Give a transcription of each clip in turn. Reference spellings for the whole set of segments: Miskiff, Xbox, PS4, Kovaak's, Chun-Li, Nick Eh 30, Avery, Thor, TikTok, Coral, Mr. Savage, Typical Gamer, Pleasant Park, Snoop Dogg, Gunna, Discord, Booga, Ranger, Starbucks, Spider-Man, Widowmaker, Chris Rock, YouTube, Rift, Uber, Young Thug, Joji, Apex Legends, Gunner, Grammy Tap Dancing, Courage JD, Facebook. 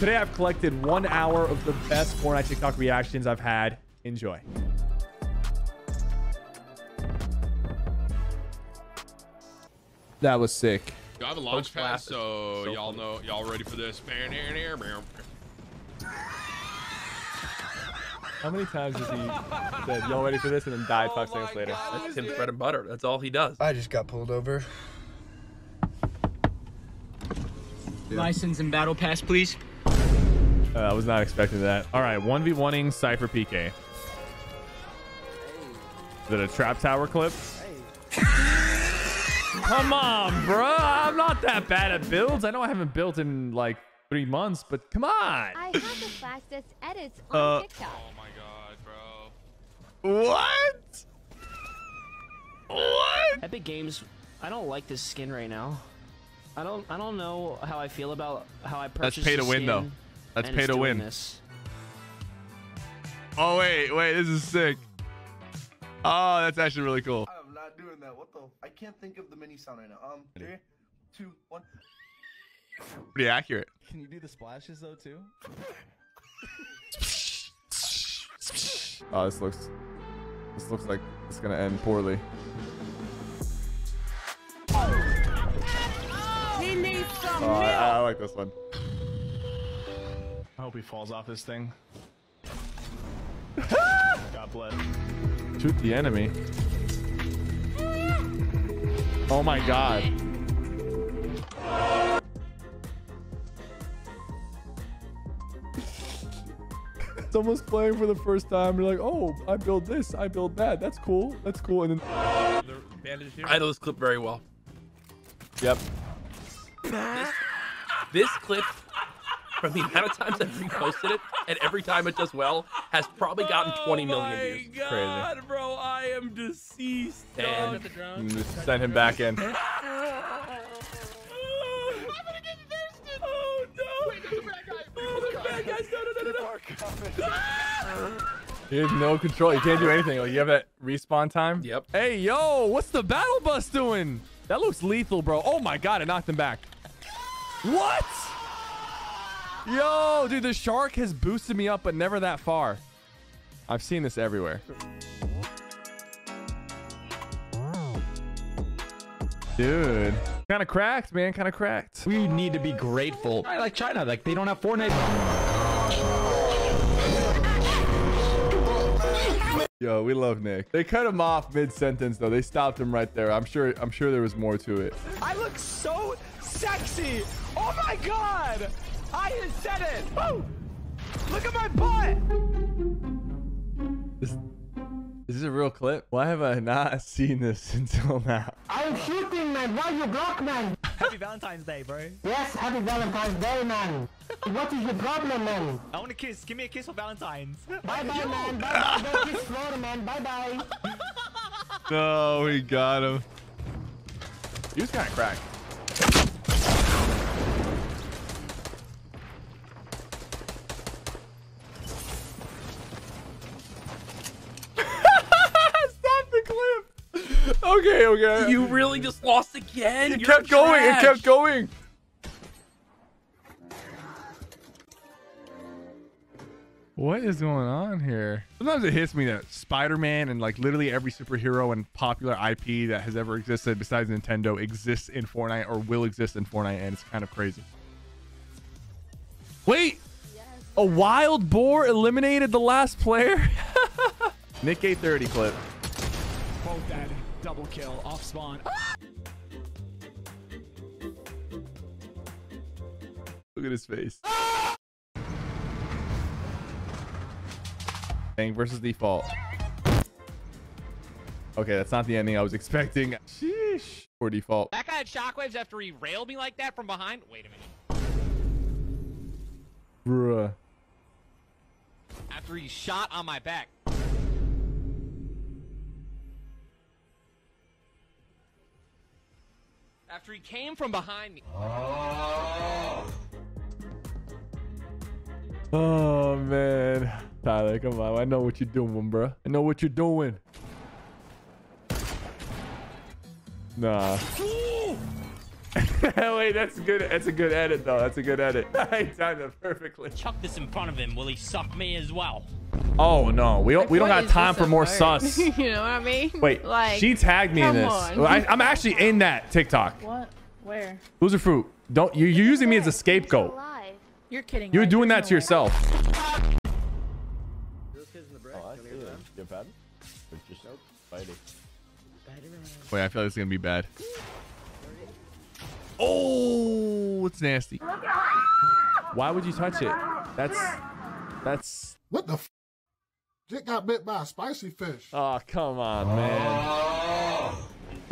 Today, I've collected 1 hour of the best Fortnite TikTok reactions I've had. Enjoy. That was sick. I have a launch pass, so y'all know, y'all ready for this? How many times has he said, y'all ready for this, and then died 5 seconds later? God, that's him, bread and butter. That's all he does. I just got pulled over. Yeah. License and battle pass, please. I was not expecting that. All right, 1v1ing SypherPK. Hey. Is it a trap tower clip? Hey. Come on, bro. I'm not that bad at builds. I know I haven't built in like 3 months, but come on. I have the fastest edits on TikTok. Oh my god, bro. What? What? Epic Games, I don't like this skin right now. I don't know how I feel about how I purchased this. That's pay to win, though. That's pay to win. This. Oh, wait. This is sick. Oh, that's actually really cool. I'm not doing that. What the? I can't think of the mini sound right now. 3, 2, 1. Pretty accurate. Can you do the splashes, though, too? Oh, this looks like it's going to end poorly. He needs some milk. I like this one. I hope he falls off this thing. God bless. Shoot the enemy. Oh my god. Someone's playing for the first time. You're like, oh, I build this, I build that. That's cool. That's cool. And then I know this clip very well. Yep. This clip, from the amount of times I've reposted it, and every time it does well, has probably gotten 20 million views. Oh my god, crazy. Bro, I am deceased. And send him back in. Oh no! Wait, there's a bad guy. Oh, there's bad guys. No. You have no control. You can't do anything. Like, you have that respawn time. Yep. Hey, yo, what's the battle bus doing? That looks lethal, bro. Oh my god, it knocked him back. What? Yo, dude, the shark has boosted me up, but never that far. I've seen this everywhere. Dude. Kind of cracked, man. Kind of cracked. We need to be grateful. I like China. Like, they don't have Fortnite. Yo, we love Nick. They cut him off mid-sentence, though. They stopped him right there. I'm sure there was more to it. I look so sexy. Oh, my God. I just said it! Oh! Look at my butt! Is this a real clip? Why have I not seen this until now? I'm shooting, man! Why you block, man? Happy Valentine's Day, bro. Yes, happy Valentine's Day, man. What is your problem, man? I want a kiss. Give me a kiss for Valentine's. Bye-bye, man. Bye-bye. Don't kiss Florida, man. Bye-bye. No, we got him. He was kind of cracked. Okay. You really just lost again? It kept going. It kept going. What is going on here? Sometimes it hits me that Spider-Man and like literally every superhero and popular IP that has ever existed besides Nintendo exists in Fortnite or will exist in Fortnite, and it's kind of crazy. Wait. Yes. A wild boar eliminated the last player? Nick Eh 30 clip. Both dead. Double kill off spawn. Look at his face. Thing versus default. Okay, that's not the ending I was expecting. Sheesh. Or default. That guy had shockwaves after he railed me like that from behind. Wait a minute. Bruh. After he shot on my back. After he came from behind me. Oh, man. Tyler, come on. I know what you're doing, bro. I know what you're doing. Nah. Wait, that's good. That's a good edit, though. That's a good edit. I timed it perfectly. Chuck this in front of him. Will he suck me as well? Oh no, we don't got time for more sus. You know what I mean? Wait, like, she tagged me in this. I'm actually in that TikTok. What? Where? Loserfruit. Don't you're using me as a scapegoat. You're kidding. You're doing that to yourself. Wait, I feel like it's gonna be bad. Oh, it's nasty. Why would you touch it? That's what the f Dick got bit by a spicy fish. Oh, come on, man.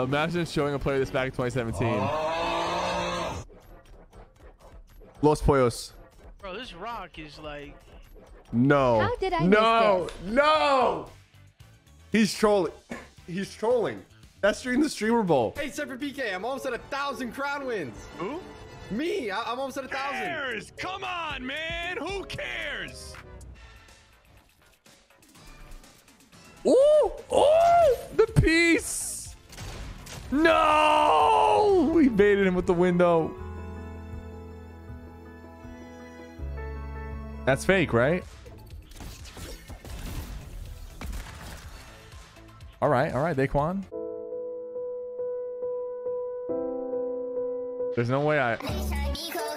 Imagine showing a player this back in 2017. Los Pollos. Bro, this rock is like no. How did I miss this? No. He's trolling. He's trolling. That's during the streamer bowl. Hey, SypherPK, I'm almost at 1,000 crown wins. Who? Me. I'm almost at 1,000. Who cares? Come on, man. Who cares? Ooh, ooh, the piece. No, we baited him with the window. That's fake, right? All right, Daequan. There's no way I...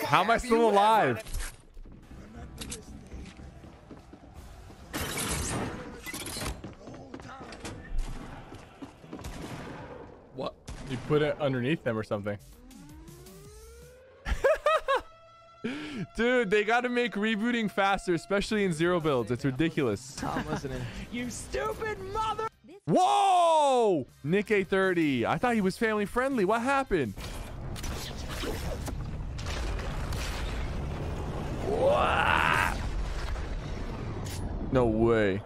How am I still alive? What? You put it underneath them or something. Dude, they gotta make rebooting faster, especially in zero builds. It's ridiculous. Tom wasn't in. You stupid mother... Whoa! Nick Eh 30. I thought he was family friendly. What happened? No way.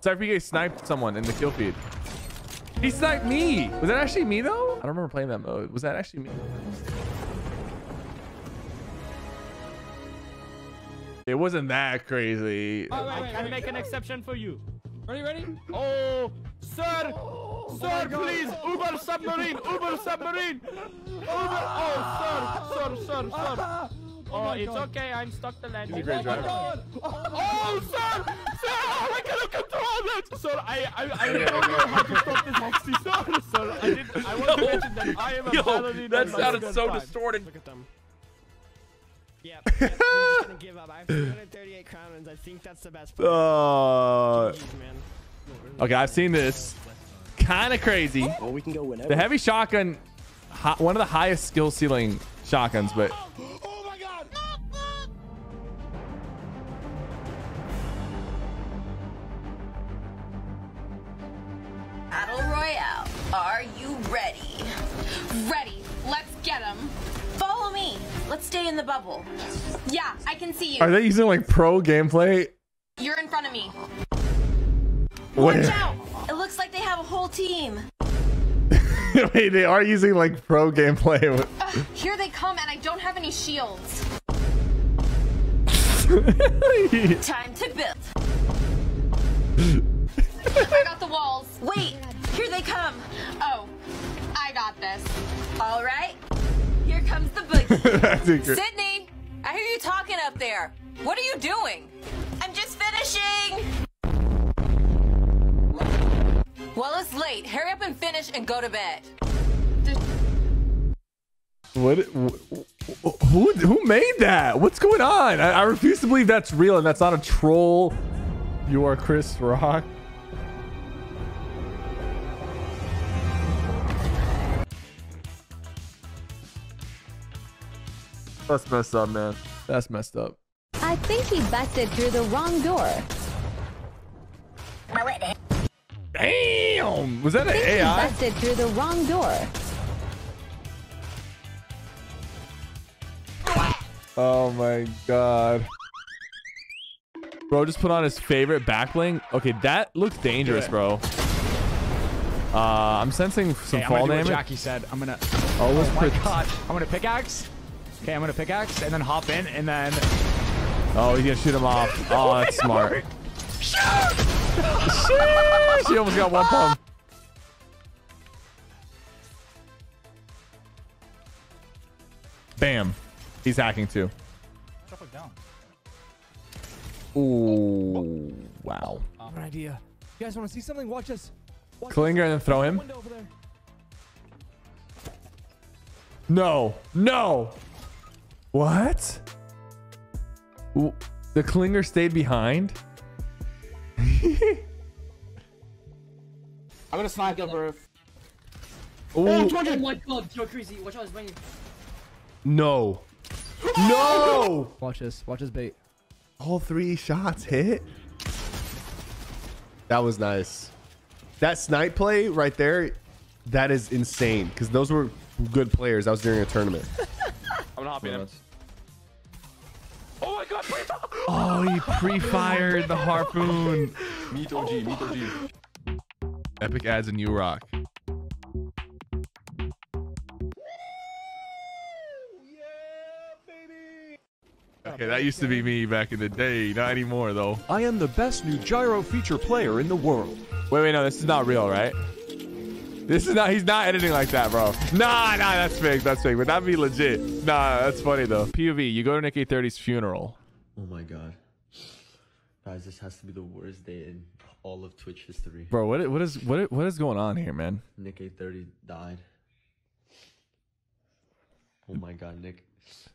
SypherPK sniped someone in the kill feed. He sniped me. Was that actually me though? I don't remember playing that mode. Was that actually me? It wasn't that crazy. Oh, wait, I can make an exception for you. Ready, ready? Oh, sir! Oh, sir, please! Uber submarine! Uber submarine! Uber! Oh, sir! Oh, it's okay. I'm stuck the landing. He's a great driver. Oh, sir! Sir! I cannot control that! Sir, I don't know how to stop this oxy. Sir, I want to mention that I am a paladin. That sounded so distorted. Look at them. Yeah, I'm just gonna give up. I have 238 crown wins. I think that's the best part. Jeez, man. Okay, I've seen this. Kind of crazy. Well, we can go whenever. The heavy shotgun, one of the highest skill ceiling shotguns, but. Oh my god! Battle Royale, are you ready? Ready. Let's get him. Follow me. Let's stay in the bubble. Yeah, I can see you. Are they using like pro gameplay? You're in front of me. Where? Watch out. It looks like they have a whole team. Wait, they are using like pro gameplay. Here they come and I don't have any shields. Time to build. I got the walls. Wait, here they come. Oh, I got this. All right. Here comes the boogie. Sydney, I hear you talking up there. What are you doing? I'm just finishing. Well, it's late. Hurry up and finish and go to bed. What? Who made that? What's going on? I refuse to believe that's real and that's not a troll. You are Chris Rock. That's messed up, man. That's messed up. I think he busted through the wrong door. Damn! Was that an AI? He busted through the wrong door. Oh my god. Bro just put on his favorite backbling. Okay, that looks dangerous, bro. I'm sensing some fall damage. Jackie said, I'm gonna... Oh my god. I'm gonna pickaxe. Okay, I'm gonna pickaxe and then hop in and then. Oh, he's gonna shoot him off. Oh, that's smart. Shoot! She almost got one pump. Bam. He's hacking too. Ooh. Wow. Good idea. You guys want to see something? Watch us. Klinger and then throw him. No. No. What? Ooh. The Klinger stayed behind. I'm gonna snipe the roof. Oh my god, you're crazy. Watch out, he's banging. No. No! Watch this bait. All three shots hit. That was nice. That snipe play right there, that is insane. Because those were good players. That was during a tournament. I'm gonna hop in him. Oh my god, oh, he pre-fired the harpoon. Meet OG, meet OG. Epic adds a new rock. Yeah, baby. Okay, that used to be me back in the day. Not anymore, though. I am the best new gyro feature player in the world. Wait, wait, no, this is not real, right? This is not, he's not editing like that, bro. Nah, nah, that's fake, but that'd be legit. Nah, that's funny, though. POV, you go to Nick Eh 30's funeral. Oh my god. Guys, this has to be the worst day in all of Twitch history. Bro, what is going on here, man? Nick Eh 30 died. Oh my god, Nick.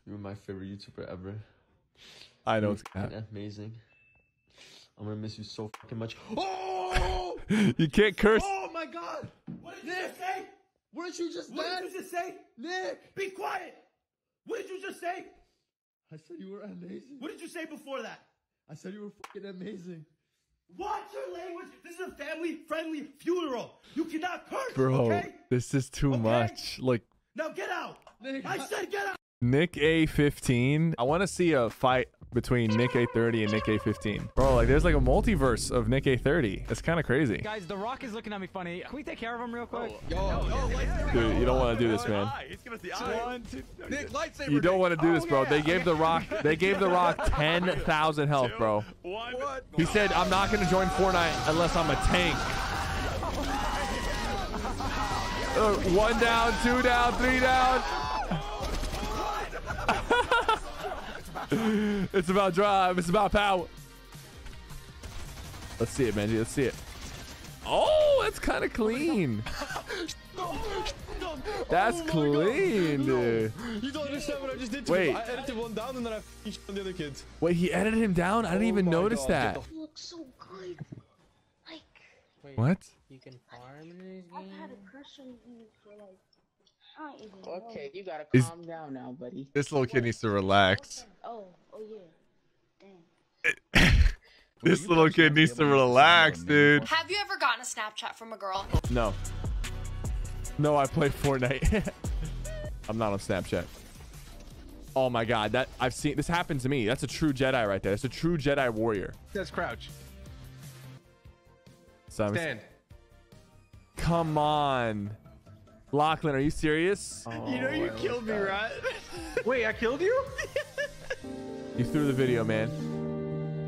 You were my favorite YouTuber ever. I know. It's amazing. I'm gonna miss you so fucking much. Oh! You can't curse. Oh my god! What did you just say? What did you just say? Nick! Be quiet! What did you just say? I said you were amazing. What did you say before that? I said you were fucking amazing. Watch your language. This is a family-friendly funeral. You cannot curse, bro. Okay? This is too much. Like, now get out. Nick, I said get out. Nick Eh 15. I want to see a fight between Nick Eh 30 and Nick Eh 15. Bro, like there's like a multiverse of Nick Eh 30. That's kind of crazy. Guys, The Rock is looking at me funny. Can we take care of him real quick? Oh, yo, dude, you don't want to do this, man. You don't want to do this, bro. They gave The Rock 10,000 health, bro. He said, I'm not going to join Fortnite unless I'm a tank. One down, two down, three down. It's about drive. It's about power. Let's see it, Benji. Let's see it. Oh, that's kind of clean. That's clean, dude. You don't understand what I just did to him. I edited one down and then I f***ing shot the other kids. Wait, he edited him down? I didn't even notice that. You look so good. Like, wait, what? You can farm in this game? I've had a crush on you for like... Okay, you gotta calm down now, buddy. This little kid needs to relax. Oh yeah. Dang. This little kid needs to relax, dude. Have you ever gotten a Snapchat from a girl? No. No, I play Fortnite. I'm not on Snapchat. Oh my god, that I've seen this happen to me. That's a true Jedi right there. That's a true Jedi warrior. That's crouch. Simon. Stand. Come on. Lachlan, are you serious? Oh, you know you killed me, right? Wait, I killed you? You threw the video, man.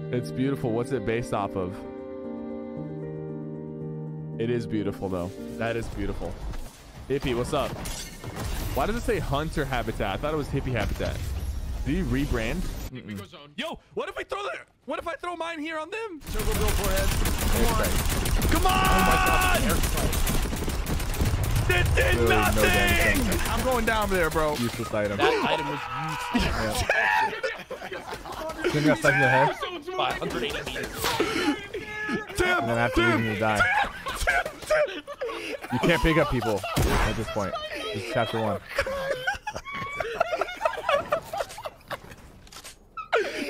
It's beautiful. What's it based off of? It is beautiful, though. That is beautiful. Hippie, what's up? Why does it say hunter habitat? I thought it was hippie habitat. Do you rebrand? Yo, what if I throw that? What if I throw mine here on them? Circle bill forehead. Come on! Come on! Oh my God, it did nothing! No, I'm going down there, bro. Useless item. That item was useless. Think I stuck in the head? 580 meters. And then after you need to die. You can't pick up people at this point. This is chapter 1.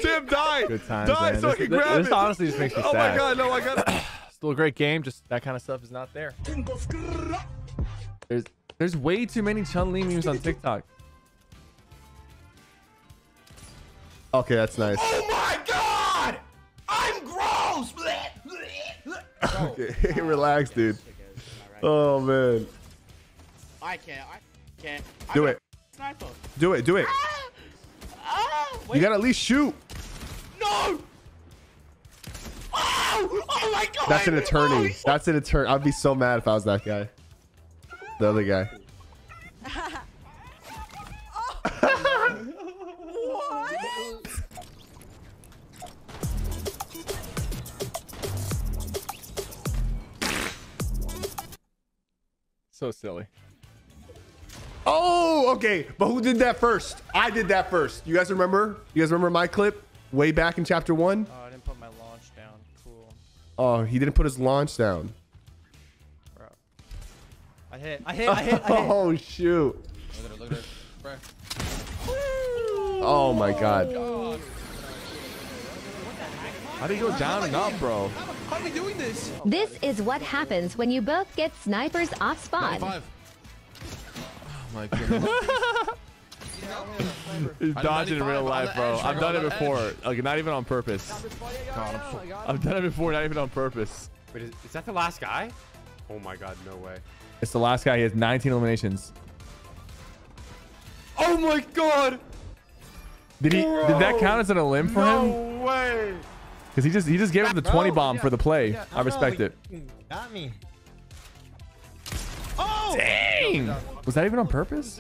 Tim, die! Good times, die so I can grab it! This honestly just makes me sad. Oh my god, no, I got it. Still a great game, just that kind of stuff is not there. There's way too many Chun-Li memes on TikTok. Okay, that's nice. Oh my god! I'm gross! Okay, relax, dude. Oh, man. I can't. Do it. Do it, do it. You gotta at least shoot. No! Oh my god! That's an attorney. That's an attorney. I'd be so mad if I was that guy. The other guy. So silly. Oh, okay. But who did that first? I did that first. You guys remember? You guys remember my clip way back in chapter 1? Oh, I didn't put my launch down. Cool. Oh, he didn't put his launch down. Bro. I hit. Oh, shoot. Look at it, look at it. Bro. Oh, my God. Oh, God. How do you go down and up, bro? How are we doing this? This is what happens when you both get snipers off spawn. 95. Oh my goodness. He's dodging in real life, bro. I've done it before. Like, not even on purpose. I've done it before, not even on purpose. Wait, is that the last guy? Oh my God, no way. It's the last guy. He has 19 eliminations. Oh my God. Did that count as an elim for him? No way. Because he just gave him the 20 bomb for the play. Yeah. I respect it. Got me. Oh! Dang! Was that even on purpose?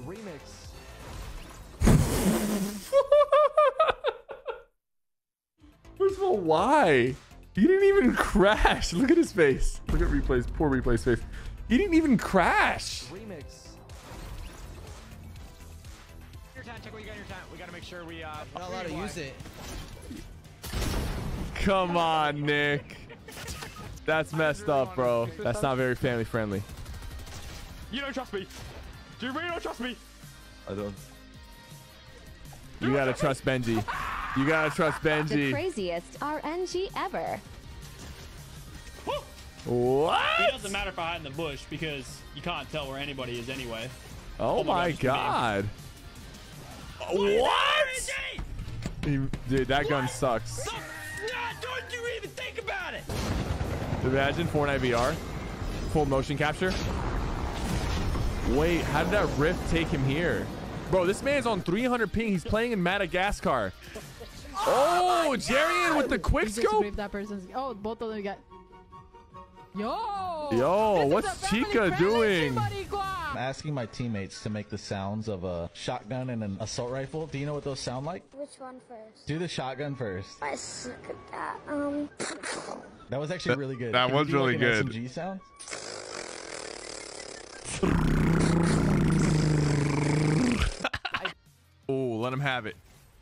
Remix. First of all, why? He didn't even crash. Look at his face. Look at replay's poor replay's face. He didn't even crash. Remix. Your time, check what you got in your time. We gotta make sure we not allowed to use it. Come on, Nick. That's messed up, bro. That's not very family friendly. You don't trust me. Do you really don't trust me? I don't. You gotta trust Benji. You gotta trust Benji. The craziest RNG ever. What? It doesn't matter if I hide in the bush because you can't tell where anybody is anyway. Oh my God. What? Dude, that gun sucks. Don't you even think about it. Imagine Fortnite VR, full motion capture. Wait, how did that rift take him here? Bro, this man's on 300 ping. He's playing in Madagascar. Oh, Jerian with the quickscope. That person's... Oh, both of them got... Yo! Yo, what's Chica doing? I'm asking my teammates to make the sounds of a shotgun and an assault rifle. Do you know what those sound like? Which one first? Do the shotgun first. I suck at that. That was actually really good. That was really good. SMG sound? Oh, let him have it.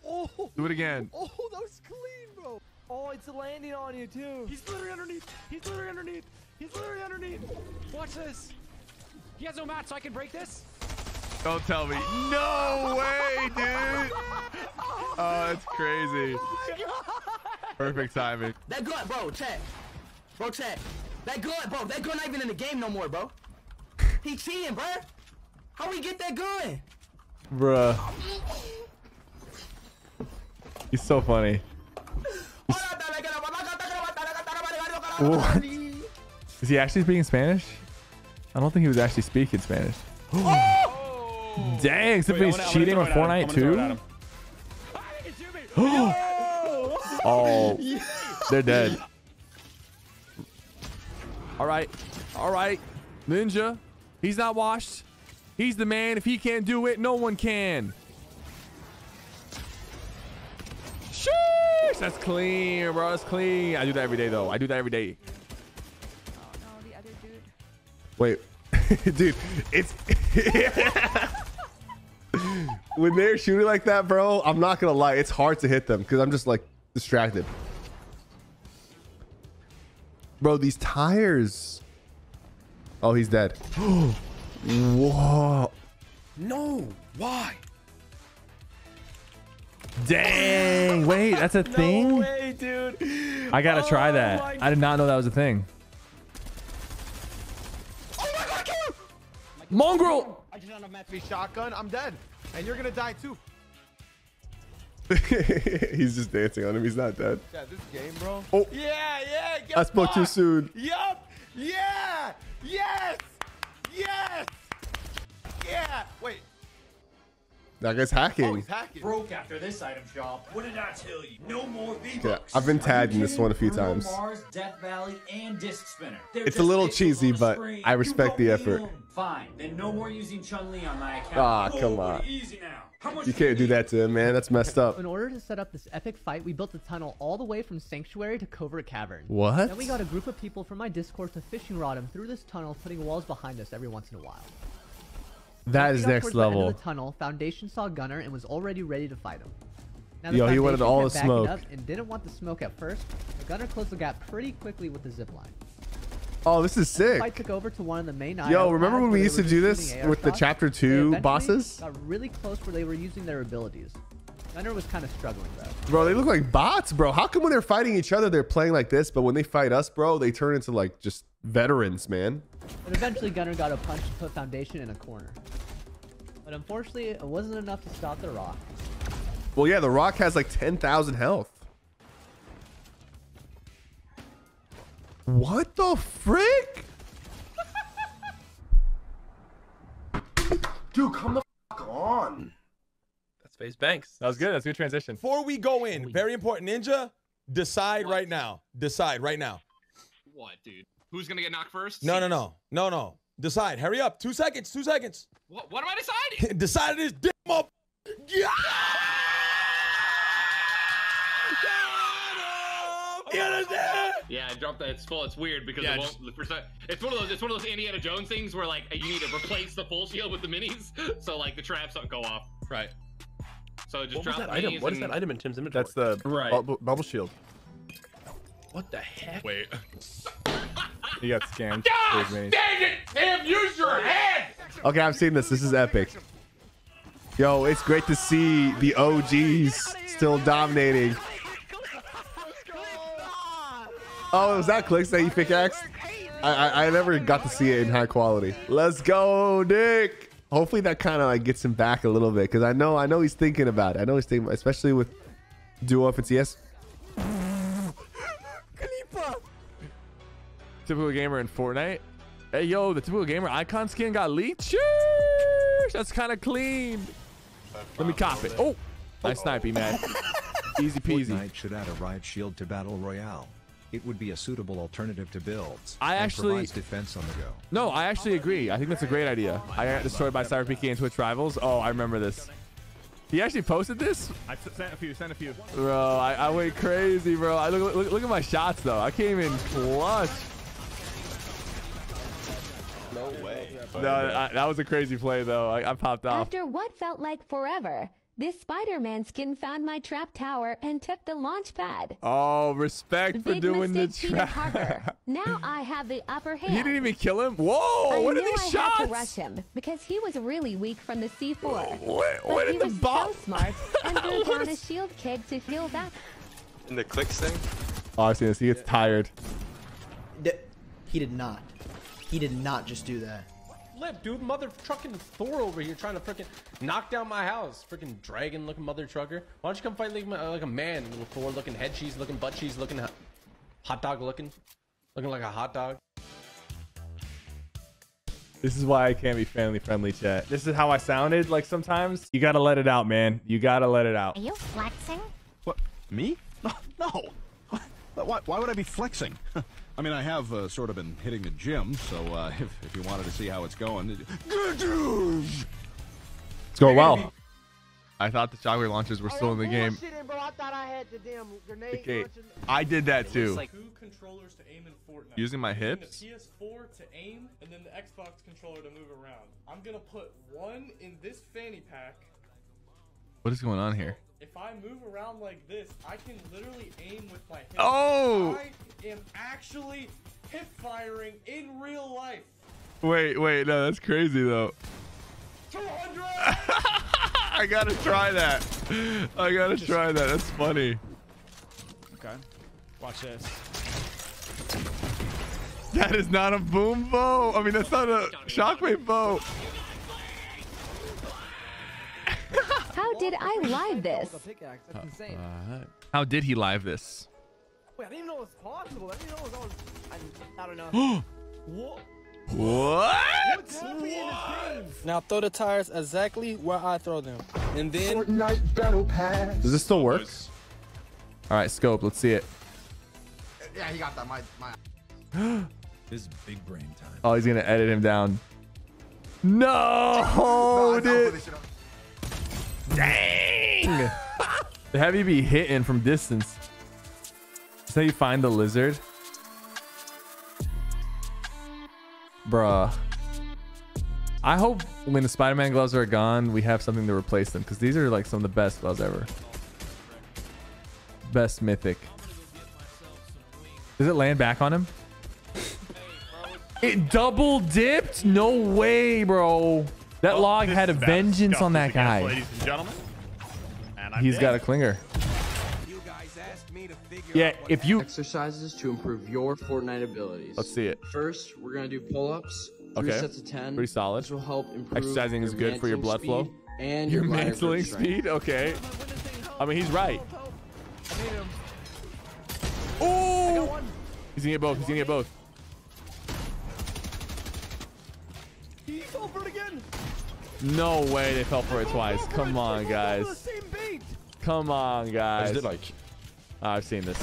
Oh, do it again. Oh, that was clean, bro. Oh, it's landing on you too. He's literally underneath. He's literally underneath. He's literally underneath. Watch this. He has no match, so I can break this. Don't tell me. No way, dude. Oh, it's crazy. Oh, perfect timing. That gun, bro. Check. Bro, check. That gun, bro. That gun not even in the game no more, bro. He cheating, bro. How we get that gun? Bruh. He's so funny. What? Is he actually speaking Spanish? I don't think he was actually speaking Spanish. Oh! Dang, somebody's cheating on Fortnite too? Oh, they're dead. All right. Ninja, he's not washed. He's the man. If he can't do it, no one can. Sheesh, that's clean, bro. That's clean. I do that every day, though. I do that every day. Oh, no, the other dude. Wait. Dude, it's... When they're shooting like that, bro, I'm not going to lie. It's hard to hit them because I'm just, like, distracted. Bro, these tires. Oh, he's dead. Whoa. No. Why? Dang, wait, that's a thing? No way, dude. I gotta try that. I did not know that was a thing. Oh my God, I killed him! Mongrel! I just don't have a match shotgun. I'm dead. And you're gonna die too. He's just dancing on him. He's not dead. Yeah, this game, bro. Oh. Yeah. I spoke too soon. Yup. Yeah. Yes. Yeah. Wait. That guy's hacking. Oh, he's hacking. Broke after this item shop. What did I tell you? No more V-Bucks. Yeah, I've been tagged in this one a few times. Mars, Death Valley, and Disc Spinner. It's a little cheesy, but I respect the effort. Fine. Then no more using Chun-Li on my account. Ah, come on. Easy now. You can't do that to him, man. That's messed up. In order to set up this epic fight, we built a tunnel all the way from Sanctuary to Covert Cavern. What? Then we got a group of people from my Discord to fishing rod him through this tunnel, putting walls behind us every once in a while. That is next level. The end of the tunnel, Foundation saw Gunner and was already ready to fight him. Now, yo, he wanted all the smoke. And didn't want the smoke at first. The Gunner closed the gap pretty quickly with the zipline. Oh, this is sick. The fight took over to one of the main islands. Yo, remember when we used to do this with the Chapter 2 bosses? Got really close where they were using their abilities. Gunner was kind of struggling, though. Bro, they look like bots, bro. How come when they're fighting each other, they're playing like this, but when they fight us, bro, they turn into, like, just veterans, man? But eventually, Gunner got a punch to put Foundation in a corner. But unfortunately, it wasn't enough to stop the Rock. Well, yeah, the Rock has like 10,000 health. What the frick? Dude, come the fuck on. That's FaZe Banks. That was good. That's a good transition. Before we go in, very important, Ninja, decide what? Right now. Decide right now. What, dude? Who's going to get knocked first? No, no, no. No, no. Decide. Hurry up. 2 seconds. 2 seconds. What am I deciding? Decided his dick up. Yeah! Yeah, drop that. It's full. It's weird because yeah, it won't, it's one of those. It's one of those Indiana Jones things where like you need to replace the full shield with the minis, so like the traps don't go off. Right. So just drop that item. What is that item in Tim's inventory? That's the bubble shield. What the heck? Wait. You got scammed. God dang it, Tim! Use your head. Okay, I've seen this. This is epic. Yo, it's great to see the OGs still dominating. Oh, was that Clicks that you pickaxed? I never got to see it in high quality. Let's go, Nick. Hopefully that kind of like gets him back a little bit because I know he's thinking about it. I know he's thinking, especially with duo up and CS. Typical Gamer in Fortnite. Hey, yo, the Typical Gamer icon skin got leaked. Sheesh, that's kind of clean. Let me cop it. Oh, nice snipey, man. Easy peasy. Fortnite should add a riot shield to Battle Royale. It would be a suitable alternative to builds. I actually defense on the go. No, I actually agree. I think that's a great idea. I got destroyed by SypherPK and Twitch rivals. Oh, I remember this. He actually posted this. I sent a few. Sent a few. Bro, I went crazy, bro. I look at my shots though. I came in clutch. No way. No, that was a crazy play though. I popped off. After what felt like forever. This Spider-Man skin found my trap tower and took the launch pad. Oh, respect for doing the trap. Now I have the upper hand. He didn't even kill him. Whoa, what are these shots? I had to rush him because he was really weak from the C4. What in the box? So smart and threw down a shield keg to heal back. In the Clicks thing? Oh, I see this. He gets tired. He did not. He did not just do that. Lip, dude, mother trucking Thor over here trying to freaking knock down my house. Freaking dragon looking mother trucker. Why don't you come fight like a man, little Thor looking head cheese looking, butt cheese looking, hot dog looking like a hot dog. This is why I can't be family friendly, chat. This is how I sounded like sometimes. You gotta let it out, man. You gotta let it out. Are you flexing? What, me? No. Why would I be flexing? I mean, I have sort of been hitting the gym, so if you wanted to see how it's going, it's going well. I thought the chocolate launches were still in the game. Okay. I did that too. Like two controllers to aim in Fortnite. Using my hips. The PS4 to aim, and then the Xbox controller to move around. I'm gonna put one in this fanny pack. What is going on here? If I move around like this, I can literally aim with my hips. Oh! I am actually hip firing in real life. Wait, no, that's crazy though. 200! I gotta try that. I gotta try that. That's funny. Okay. Watch this. That is not a boom bow. I mean, that's not a shockwave bow. How did I live this? How did he live this? Wait, I didn't even know it was possible. I didn't know it was I don't know. What? Now throw the tires exactly where I throw them. And then Fortnite battle pass. Does this still work? All right, scope. Let's see it. Yeah, he got that. My This is big brain time. Oh, he's gonna edit him down. No, dude. Dang! The heavy be hitting from distance. That's how you find the lizard. Bruh. I hope when the Spider-Man gloves are gone, we have something to replace them, because these are like some of the best gloves ever. Best mythic. Does it land back on him? It double dipped? No way, bro. That log had a vengeance on that guy. Ladies and gentlemen. And he's got a Klinger. You guys asked me to figure out what if you exercises to improve your Fortnite abilities. Let's see it. First, we're gonna do pull-ups. Okay. Sets of 10. Pretty solid. This will help improve exercising is good for your blood flow and your mantling speed. Okay. I mean, he's right. Oh! He's gonna get both. He's gonna get both. He fell for it again. No way they fell for it twice. Come on, guys. Come on, guys. I did like. I've seen this.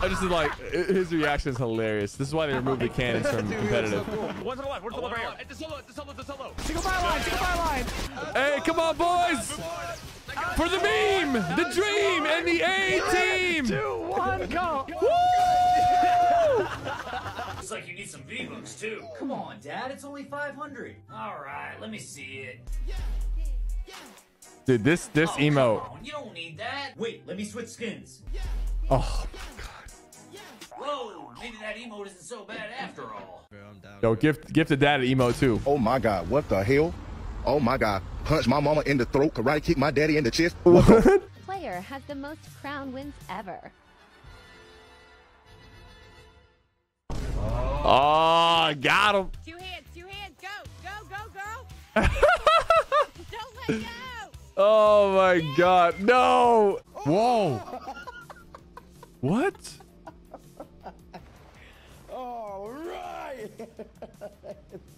I just did like. His reaction is hilarious. This is why they removed the cannons from competitive. Where's the left? Where's the left right here? The solo. The solo. The solo. Single by line. Single by line. Hey, come on, boys. For the meme, the dream, and the A team. 2-1 go. Looks like you need some V-bucks too. Come on, Dad. It's only 500. All right, let me see it. Dude, this emote. You don't need that. Wait, let me switch skins. Oh my God. Whoa, maybe that emote isn't so bad after all. Yo, gift the dad an emote too. Oh my God, what the hell? Oh my God, punch my mama in the throat, karate kick my daddy in the chest. What? Player has the most crown wins ever. Oh, got him. Two hands, go, go, go, go. Don't let go. Oh my God, no. Whoa. What? All right.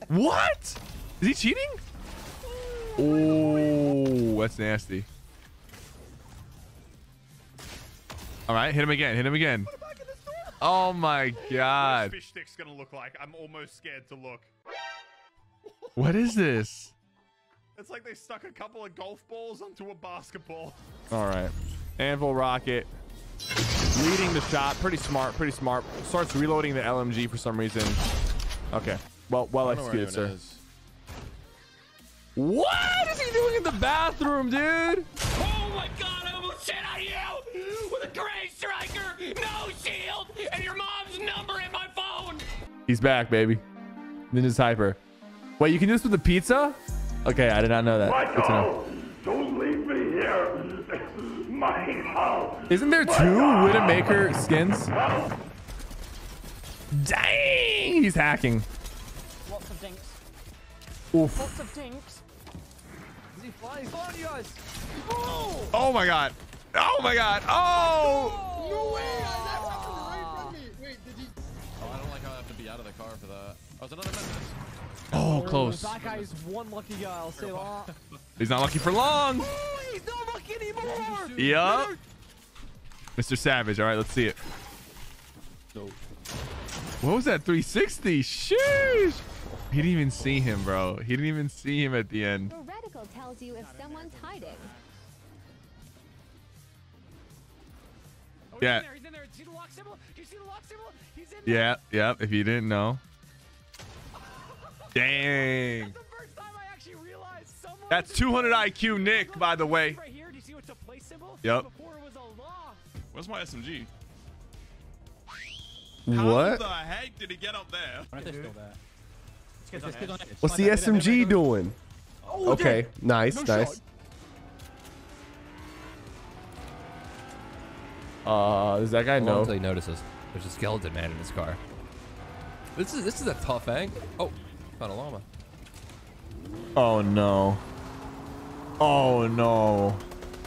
What? Is he cheating? Oh, that's nasty. All right, hit him again, hit him again. Oh my God. What is fish sticks gonna look like? I'm almost scared to look. What is this? It's like they stuck a couple of golf balls onto a basketball. All right. Anvil rocket. Leading the shot. Pretty smart, pretty smart. Starts reloading the LMG for some reason. Okay. Well executed, sir. Is. What is he doing in the bathroom, dude? Oh my God, I almost shit on you! With a gray striker, no shield, and your mom's number in my phone! He's back, baby. Ninja's hyper. Wait, you can do this with the pizza? Okay, I did not know that. Michael, don't leave me here. My house. Isn't there two Widowmaker skins? Dang, he's hacking. Lots of dinks. Oof. Lots of dinks. Oh my God. Oh my God. Oh! No way! That happened right from me. Wait, did he? Oh, I don't like how I have to be out of the car for that. Oh, it's another message. Oh, close. That guy is one lucky guy. I'll say that. He's not lucky for long. Oh, he's not lucky anymore. Yup. Mr. Savage. All right, let's see it. Dope. What was that 360? Sheesh. He didn't even see him, bro. He didn't even see him at the end. Your reticle tells you if someone's hiding. Yeah. He's in there. Do you see the lock symbol? Do you see the lock symbol? He's in there. Yeah, yeah. If you didn't know. Dang. That's the first time I actually realized someone. That's 200 IQ Nick, by the way. Right here. Do you see what's a play symbol? Yep. Before it was a lock. Where's my SMG? What? How the heck did he get up there? Why did they steal that? What's the SMG doing? Oh, okay, nice, no nice. Does that guy know? He notices there's a skeleton man in his car. This is a tough angle. Oh, found a llama. Oh no. Oh no.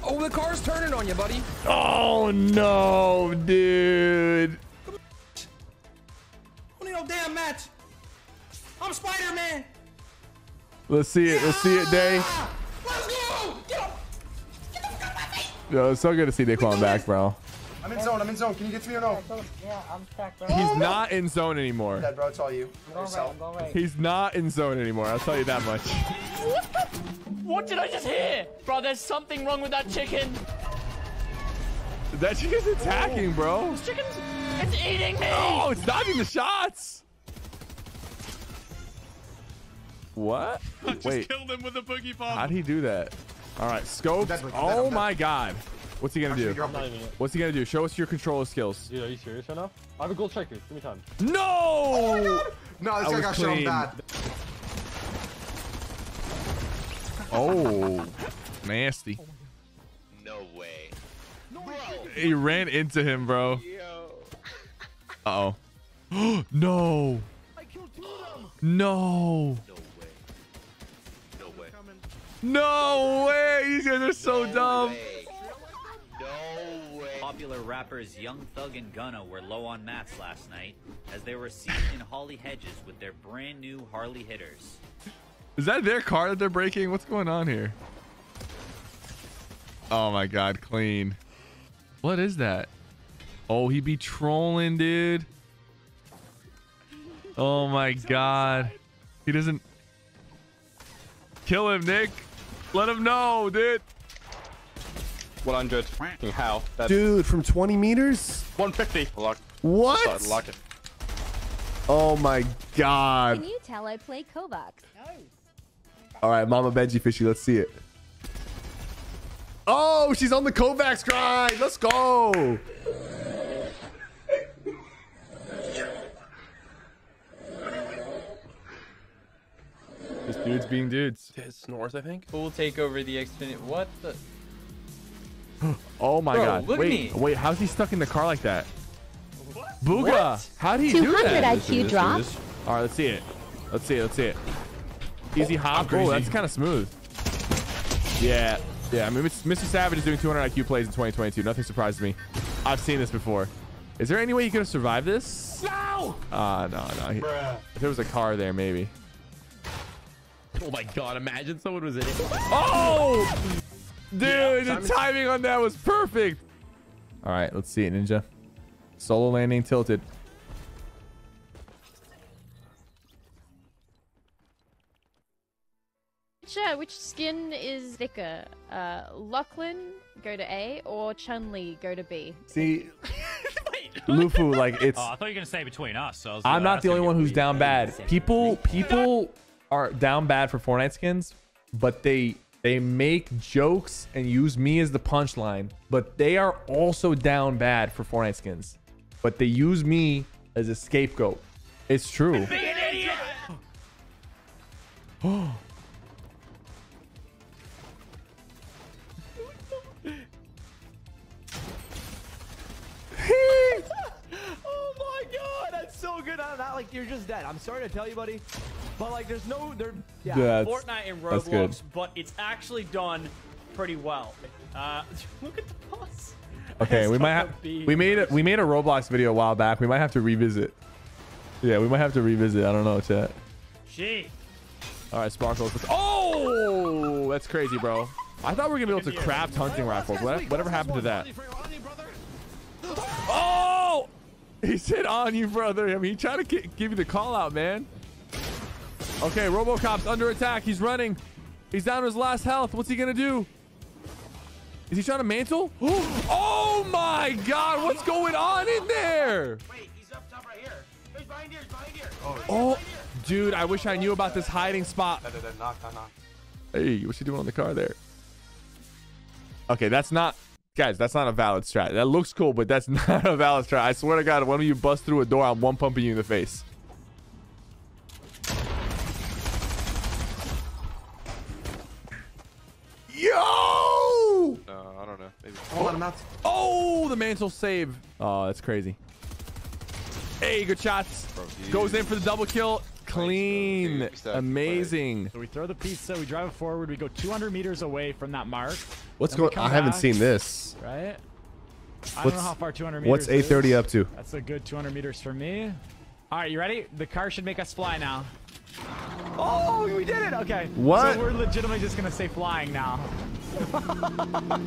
Oh, the car's turning on you, buddy. Oh no, dude. I need no damn match. I'm Spider-Man. Let's see it. Let's see it, Day. Let's go. Get the fuck out of my face. Yo, it's so good to see Daequan back, bro. I'm in zone. I'm in zone. Can you get to me or no? Yeah, I'm stuck. Right? He's not in zone anymore. Dead, bro. It's all you. Go right. He's not in zone anymore. I'll tell you that much. What did I just hear? Bro, there's something wrong with that chicken. That chicken's attacking, bro. This chicken's... It's eating me. Oh, it's dodging the shots. What? I just killed him with a boogie bomb. How'd he do that? All right, scope. Oh, my God. What's he gonna do? What's he gonna do? Show us your controller skills. Dude, are you serious right now? I have a gold striker. Give me time. No! Oh my God. No, this guy got shown bad. Oh, nasty. Oh no way. No, he ran into him, bro. Uh oh. No. I killed two of them. No. No way. No way. These guys are so dumb. No way. Popular rappers Young Thug and Gunna were low on mats last night as they were seen in Holly Hedges with their brand new Harley hitters. Is that their car that they're breaking? What's going on here? Oh my God, clean. What is that? Oh, he be trolling, dude. Oh my God. He doesn't... Kill him, Nick. Let him know, dude. 100. How? That's... Dude, from 20 meters? 150. Locked. What? Locked it. Oh my God. Can you tell I play Kovaak's? No. All right, Mama Benji Fishy, let's see it. Oh, she's on the Kovaak's grind. Let's go. This dude's being dudes. It's north, I think. We'll take over the Xfinity. What the? Oh my God. Wait, wait, how's he stuck in the car like that? What? Booga, how do you do that? 200 IQ drop. All right, let's see it. Let's see it. Let's see it. Easy hop. Oh, that's kind of smooth. Yeah. Yeah, I mean, Mr. Savage is doing 200 IQ plays in 2022. Nothing surprises me. I've seen this before. Is there any way you could have survived this? No! No, no. If there was a car there, maybe. Oh my God, imagine someone was in it. Oh! Dude, yeah, the timing on that was perfect. All right, let's see it, Ninja. Solo landing, tilted. Which skin is thicker? Lachlan, go to A, or Chun-Li, go to B? See, Lufu, like it's... Oh, I thought you were going to say between us. So I was, I'm not the only one who's down bad. People are down bad for Fortnite skins, but they make jokes and use me as the punchline, but they are also down bad for Fortnite skins, but they use me as a scapegoat. It's true. Be an idiot. Oh. Oh my God, that's so good. I'm not, like, you're just dead. I'm sorry to tell you, buddy, but like there's no there. Yeah, Fortnite and Roblox, but it's actually done pretty well. Look at the boss. Okay, we might have we made a Roblox video a while back. We might have to revisit. Yeah, we might have to revisit. I don't know, chat. She. All right, Sparkles. Oh, that's crazy, bro. I thought we were gonna be able to craft hunting rifles. Whatever happened to that? Oh, he said on you, brother. I mean, he tried to give you the call out, man. Okay, RoboCop's under attack. He's running. He's down to his last health. What's he gonna do? Is he trying to mantle? Oh my God, what's going on in there? Wait, he's up top right here. He's behind here. He's behind here. Oh, dude, I wish I knew about this hiding spot. Hey, what's he doing on the car there? Okay, that's not... Guys, that's not a valid strat. That looks cool, but that's not a valid strat. I swear to God, if one of you bust through a door, I'm one pumping you in the face. Yo! I don't know. Maybe. Oh, the mantle save. Oh, that's crazy. Hey, good shots. Goes in for the double kill. Clean. Amazing. So we throw the pizza, we drive it forward, we go 200 meters away from that mark. What's going on? I haven't seen this. Right? I don't know how far 200 meters is. What's A 30 up to? That's a good 200 meters for me. All right, you ready? The car should make us fly now. Oh, we did it. Okay. What? So we're legitimately just going to say flying now.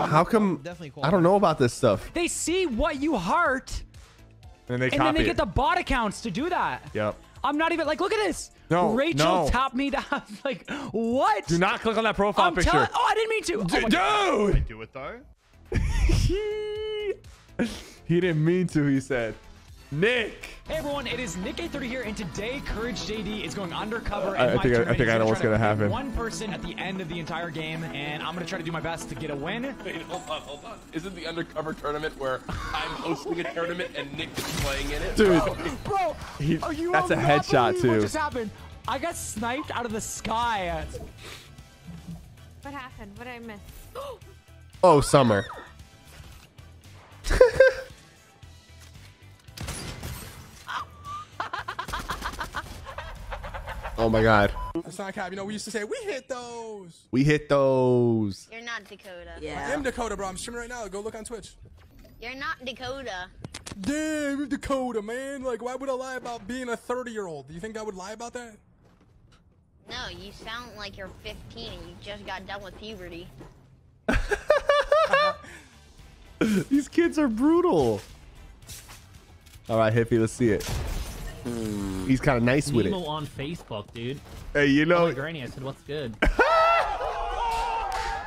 How come I don't know about this stuff? They see what you heart, and they copy it. Get the bot accounts to do that. Yep. I'm not even like, look at this. No, Rachel tapped me down. Like, what? Do not click on that profile picture. Oh, I didn't mean to. Oh, dude. I do it though. He didn't mean to. He said. Nick. Hey everyone, it is Nick Eh 30 here, and today Courage JD is going undercover. I think I know what's gonna happen. One person at the end of the entire game, and I'm gonna try to do my best to get a win. Wait, hold on. Isn't the undercover tournament where I'm hosting a tournament and Nick is playing in it? Dude, bro, are you? That's a headshot too. What just happened? I got sniped out of the sky. What happened? What did I miss? Oh, Summer. Oh my God. That's not cap. You know, we used to say, we hit those. We hit those. You're not Dakota. Yeah. I am Dakota, bro. I'm streaming right now. Go look on Twitch. You're not Dakota. Damn, you're Dakota, man. Like, why would I lie about being a 30-year-old? Do you think I would lie about that? No, you sound like you're 15 and you just got done with puberty. These kids are brutal. All right, Hippie, let's see it. He's kind of nice with it. On Facebook, dude. Hey, you know. Granny, I said, what's good?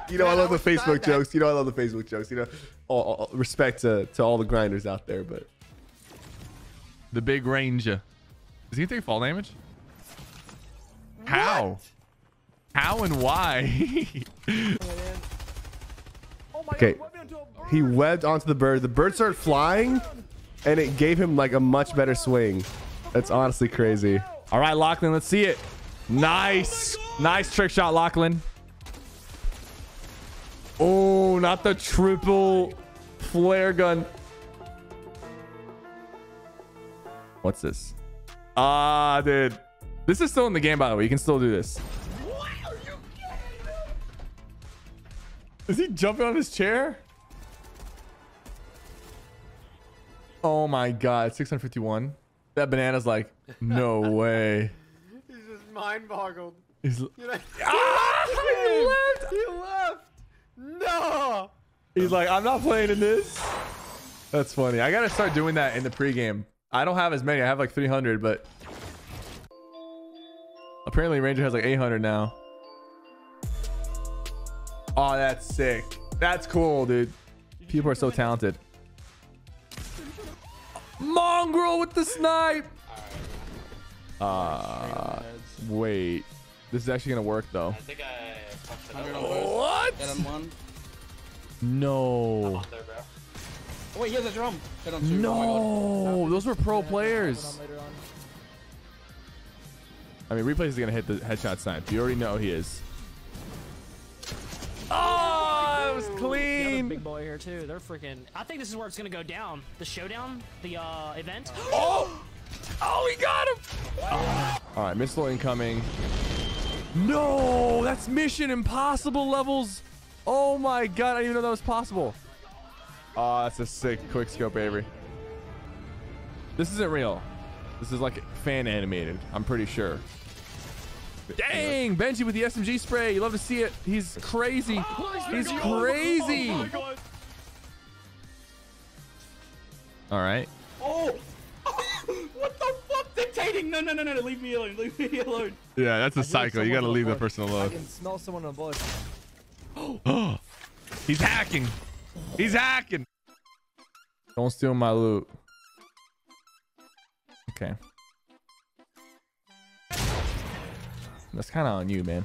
You know, man, I love the Facebook jokes. You know, I love the Facebook jokes. You know, all respect to all the grinders out there, but. The big Ranger. Does he take fall damage? What? How? How and why? Okay. He webbed onto the bird. The bird started flying, and it gave him like a much better swing. That's honestly crazy. All right, Lachlan, let's see it. Nice. Oh, nice trick shot, Lachlan. Oh, not the triple flare gun. What's this? Ah, dude. This is still in the game, by the way. You can still do this. What are you kidding me? Is he jumping on his chair? Oh, my God. 651. That banana's like, no way. He's just mind boggled. He's like, ah, he left. No. He's like, I'm not playing in this. That's funny. I got to start doing that in the pregame. I don't have as many. I have like 300, but apparently Ranger has like 800 now. Oh, that's sick. That's cool, dude. People are so talented. Mongrel with the snipe. Wait, this is actually gonna work though. I think I fucked it up. What? No. There, oh, wait, he has a drum. No, those were pro players. I mean, Replays is gonna hit the headshot snipe. You already know he is. Oh, it was clean. Big boy here too. They're freaking. I think this is where it's gonna go down. The showdown, the event. Oh! Oh, he got him! Oh. All right, missile incoming. No, that's Mission Impossible levels. Oh my God, I didn't even know that was possible. Oh, that's a sick quick scope, Avery. This isn't real. This is like fan animated. I'm pretty sure. Dang, Benji with the SMG spray. You love to see it. He's crazy. Oh, he's crazy. Oh, all right. Oh, what the fuck? Dictating. No. Leave me alone. Leave me alone. Yeah, that's a cycle. You got to leave the person alone. I can smell someone on board. Oh, he's hacking. He's hacking. Don't steal my loot. Okay. That's kind of on you, man.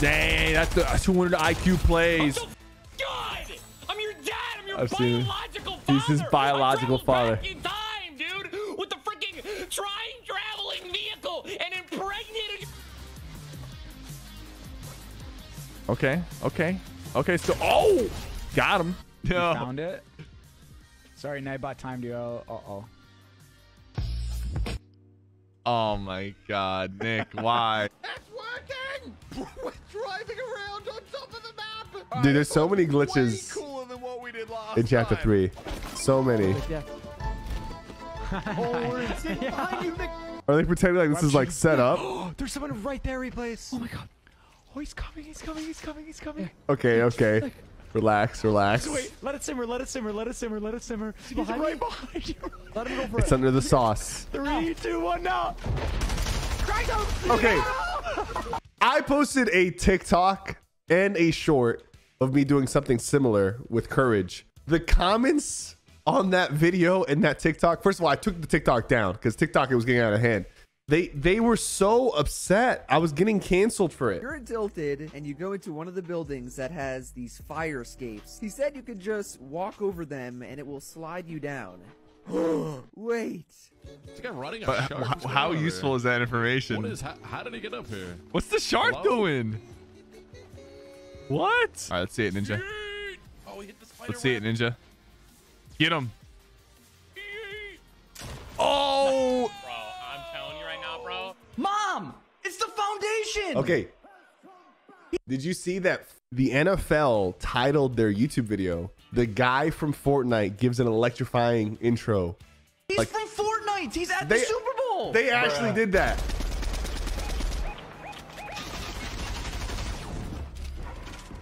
Dang, that's the 200 IQ plays. Oh, God! I'm your dad. I'm your biological father. He's his biological father. Back in time, dude, with the freaking traveling vehicle and impregnated. Okay. So, oh, got him. Yeah. Found it. Sorry, Nightbot timed you out. Uh-oh. Oh my God, Nick, why? It's working! We're driving around on top of the map! Dude, there's so many glitches way cooler than what we did last in Chapter 3. So many. Are they pretending like this is like set up? There's someone right there, Replays. Oh my God. Oh, he's coming, he's coming, he's coming, he's coming. Okay, okay. Relax, relax. Just wait, let it simmer, let it simmer, let it simmer, let it simmer. He's right behind you. Let him go for it. It's under the sauce. 3, 2, 1, now. Okay. I posted a TikTok and a short of me doing something similar with Courage. The comments on that video and that TikTok, first of all, I took the TikTok down because TikTok, it was getting out of hand. They were so upset. I was getting canceled for it. You're in Tilted and you go into one of the buildings that has these fire escapes. He said you could just walk over them and it will slide you down. Wait. I think I'm running a shark. How useful is that information? What is, how did he get up here? What's the shark doing? What? All right, let's see it, Ninja. Oh, he hit the spider. Let's see it, Ninja. Get him. Oh. Bro, I'm telling you right now, bro. Mom, it's the Foundation. Okay. Did you see that the NFL titled their YouTube video? The guy from Fortnite gives an electrifying intro. He's like, from Fortnite. He's at the Super Bowl. They actually did that.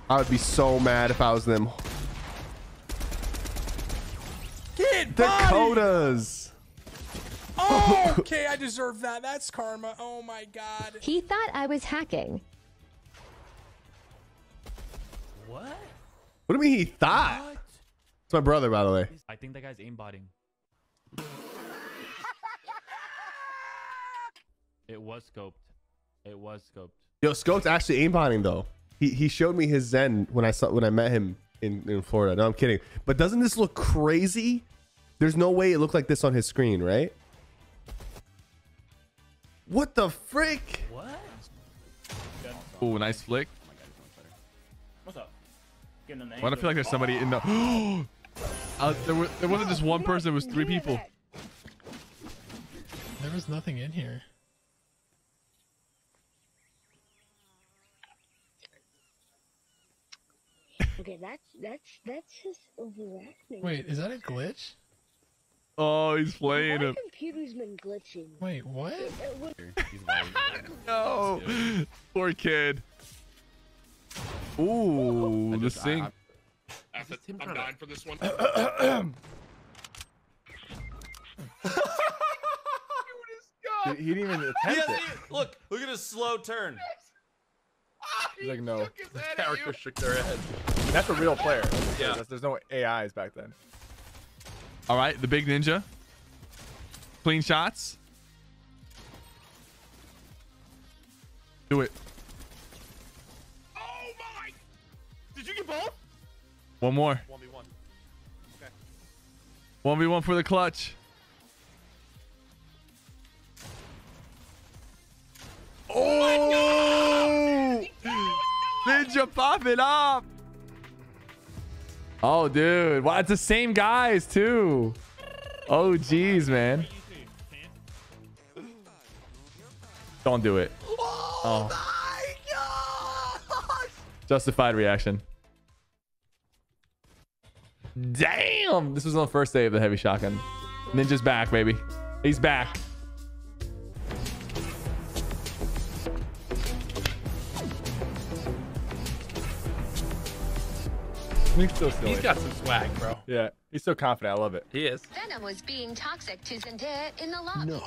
I would be so mad if I was them. Get Dakotas. Oh, okay. I deserve that. That's karma. Oh, my God. He thought I was hacking. What? What do you mean he thought? What? It's my brother, by the way. I think that guy's aimbotting. It was scoped. It was scoped. Yo, Scope's actually aimbotting though. He showed me his Zen when I met him in Florida. No, I'm kidding. But doesn't this look crazy? There's no way it looked like this on his screen, right? What the frick? What? Oh, nice flick. Oh my God, it's much better. What's up? Why do I feel like there's somebody in the... there wasn't just one person, it was 3 people. There was nothing in here. Okay, that's just overacting. Wait, is that a glitch? Oh, he's playing him. My computer's been glitching. Wait, what? No, poor kid. Ooh, the sink. I'm dying for this one. He didn't even attempt it. Look at his slow turn. He's like, no. The characters shook their heads. That's a real player. Yeah. There's no AIs back then. All right, the big Ninja. Clean shots. Do it. Did you get both? One more. 1v1. Okay. 1v1 for the clutch. Oh! Ninja pop it up. Oh, dude. Wow, it's the same guys, too. Oh, geez, man. Don't do it. Oh. Justified reaction. Damn! This was on the first day of the heavy shotgun. Ninja's back, baby. He's back. He's so silly. He's got some swag, bro. Yeah, he's so confident. I love it. He is. Venom was being toxic to Zendaya in the lobby. No.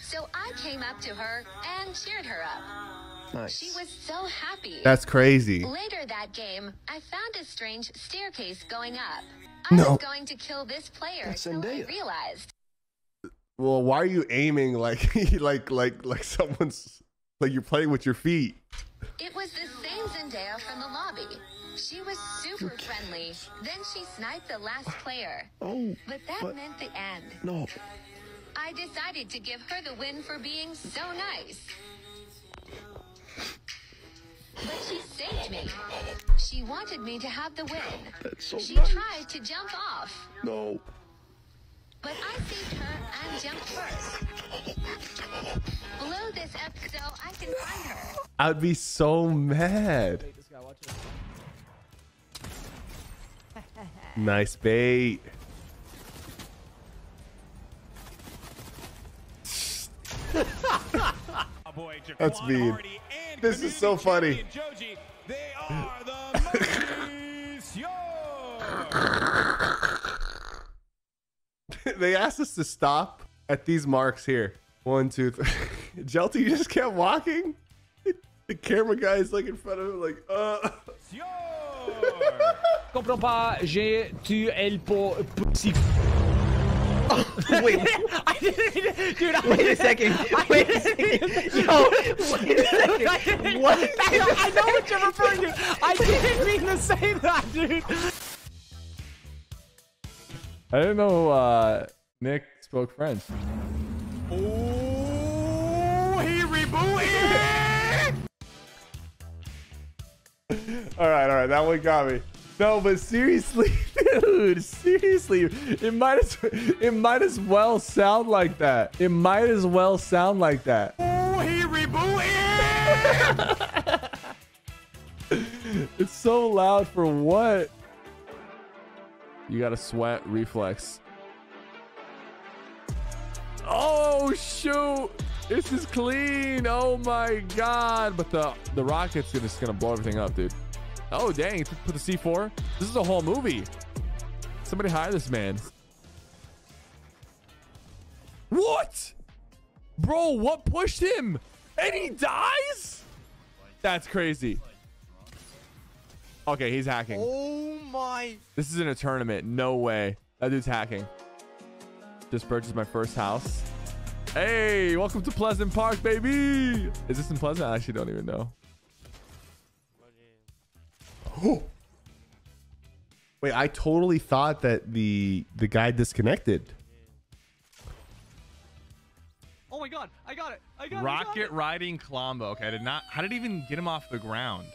So I came up to her and cheered her up. Nice. She was so happy. That's crazy. Later that game, I found a strange staircase going up. I was going to kill this player until I realized. Well, why are you aiming like someone's like you're playing with your feet? It was the same Zendaya from the lobby. She was super friendly. Then she sniped the last player. Oh. But that meant the end. No. I decided to give her the win for being so nice. But she saved me. She wanted me to have the win. That's so she tried to jump off. No. But I saved her and jumped first. Below this episode, I can find her. I'd be so mad. Nice bait. That's mean. This is so funny. Joji, they are the They asked us to stop at these marks here. 1, 2, 3. Jelty, you just kept walking? The camera guy is like in front of him like, Comprends pas, j'ai tué elle pour pussy. Wait, I didn't, dude, wait a second. Yo, wait a second. What? I know what you're referring to. I didn't mean to say that, dude. I didn't know Nick spoke French. Oh, he rebooted! All right, that one got me. No, but seriously, dude, seriously, it might as well sound like that. It might as well sound like that. Oh, he rebooted! It's so loud for what? You got a sweat reflex. Oh, shoot. This is clean. Oh, my God. But the rocket's just going to blow everything up, dude. Oh, dang. Put the C4. This is a whole movie. Somebody hire this man. What? Bro, what pushed him? And he dies? That's crazy. Okay, he's hacking. Oh, my. This isn't a tournament. No way. That dude's hacking. Just purchased my first house. Hey, welcome to Pleasant Park, baby. Is this in Pleasant? I actually don't even know. Oh. Wait, I totally thought that the guy disconnected. Oh my God, I got it. Rocket riding Colombo. Okay, I did not. How did it even get him off the ground?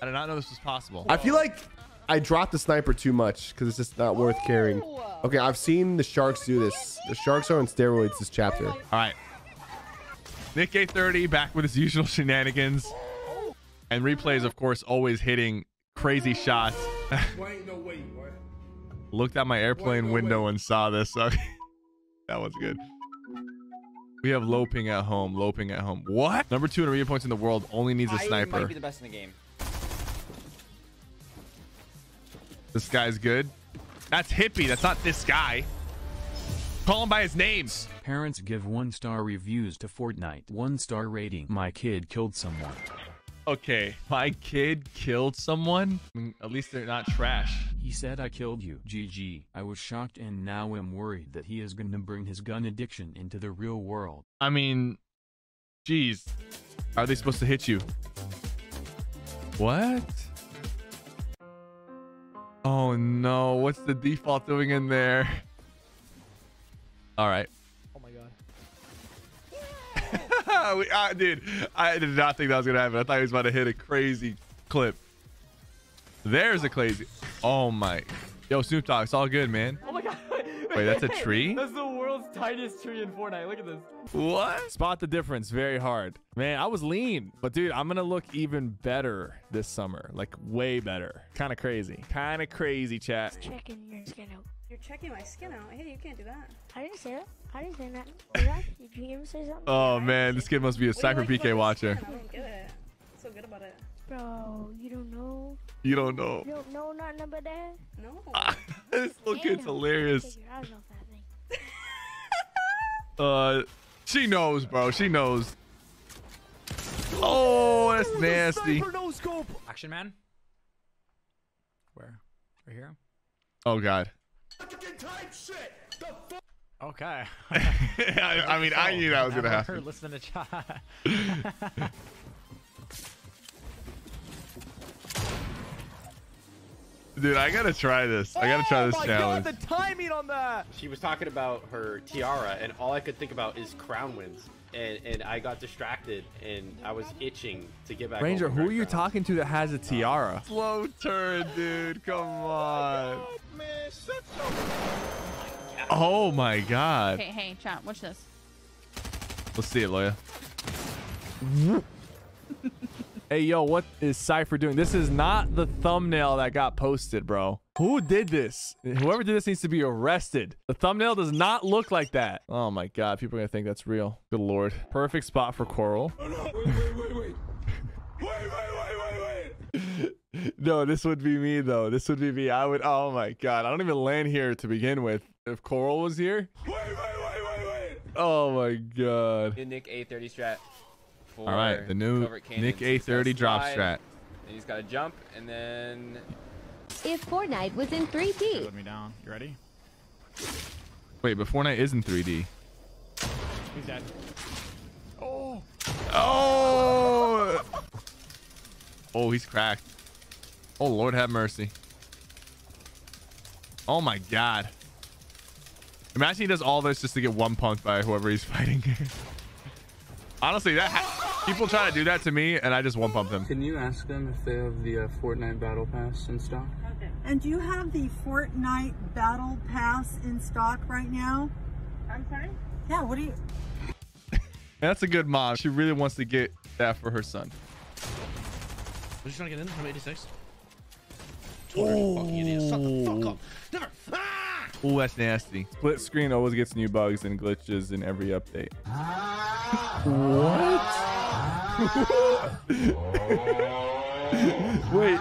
I did not know this was possible. I feel like I dropped the sniper too much because it's just not worth carrying. Okay, I've seen the Sharks do this. The Sharks are on steroids this chapter. All right. Nick Eh 30 back with his usual shenanigans. And replays, of course, always hitting crazy shots. Looked out my airplane window and saw this. That was good. We have Loping at home. Loping at home. What? Number 2 in arena points in the world, only needs a sniper. I might be the best in the game. This guy's good. That's Hippie. That's not this guy. Call him by his names. Parents give 1-star reviews to Fortnite. 1-star rating. My kid killed someone. Okay, my kid killed someone? I mean, at least they're not trash. He said I killed you. GG. I was shocked and now I'm worried that he is gonna bring his gun addiction into the real world. I mean, geez. Are they supposed to hit you? What? Oh no, what's the default doing in there? All right. Dude, I did not think that was gonna happen. I thought he was about to hit a crazy clip. There's a crazy. Oh my. Yo, Snoop Dogg, it's all good, man. Oh my God. Wait, that's a tree? That's the world's tiniest tree in Fortnite. Look at this. What? Spot the difference very hard. Man, I was lean. But dude, I'm gonna look even better this summer. Like way better. Kinda crazy. Kinda crazy, chat. Checking your skin out. You're checking my skin out. Hey, you can't do that. I didn't say that. I didn't say that. Did you ever say something? Oh man, this kid must be a SypherPK watcher. I don't get it. What's so good about it? Bro, you don't know. You don't know. You don't know nothing about that? No. This little kid's hilarious. I don't know that thing. She knows, bro. She knows. Oh, that's nasty. No scope. Action, man. Where? Right here? Oh God. Okay. I mean, I knew that was gonna happen. Listen to chat. Dude, I gotta try this. I gotta try this challenge. Oh my God, the timing on that! She was talking about her tiara, and all I could think about is crown wins, and I got distracted, and I was itching to get back. Ranger, who are you talking to that has a tiara? Slow turn, dude. Come on. Man, shut up. Oh my God. Hey, hey, chat, watch this. Let's see it, Loya. Hey, yo, what is Cypher doing? This is not the thumbnail that got posted, bro. Who did this? Whoever did this needs to be arrested. The thumbnail does not look like that. Oh my God, people are gonna think that's real. Good Lord. Perfect spot for Coral. Oh no, wait, wait, wait, wait. No, this would be me though. This would be me. I would. Oh my god, I don't even land here to begin with. If Coral was here. Wait. Oh my god. The Nick Eh 30 strat. All right, the new Nick Eh 30 drop strat. And he's got to jump, and then. If Fortnite was in 3D. Put me down. You ready? Wait, but Fortnite is in 3D. He's dead. Oh. Oh. Oh, he's cracked. Oh, Lord have mercy. Oh my god. Imagine he does all this just to get one punked by whoever he's fighting. Honestly, that people try to do that to me, and I just one pump them. Can you ask them if they have the Fortnite Battle Pass in stock? Okay. And do you have the Fortnite Battle Pass in stock right now? I'm sorry? Yeah, what do you... That's a good mom. She really wants to get that for her son. We're just trying to get in. I'm 86. Oh, fucking idiot. Shut the fuck up. Never. Ah! Oh, that's nasty. Split screen always gets new bugs and glitches in every update. What? Wait.